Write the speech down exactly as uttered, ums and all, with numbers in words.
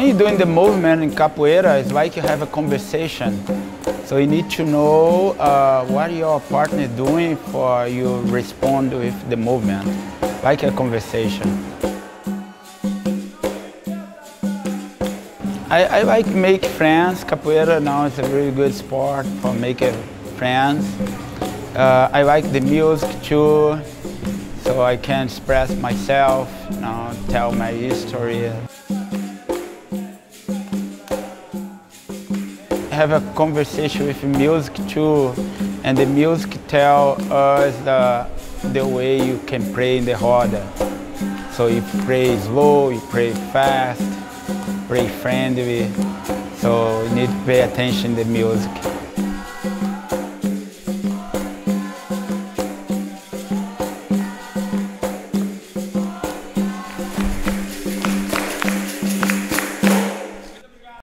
when you're doing the movement in capoeira, it's like you have a conversation. So you need to know uh, what your partner is doing for you respond with the movement, like a conversation. I, I like make friends. Capoeira now is a really good sport for making friends. Uh, I like the music too, so I can express myself, you know, tell my history. Have a conversation with music too, and the music tell us the, the way you can pray in the roda. So you pray slow, you pray fast, pray friendly, so you need to pay attention to the music.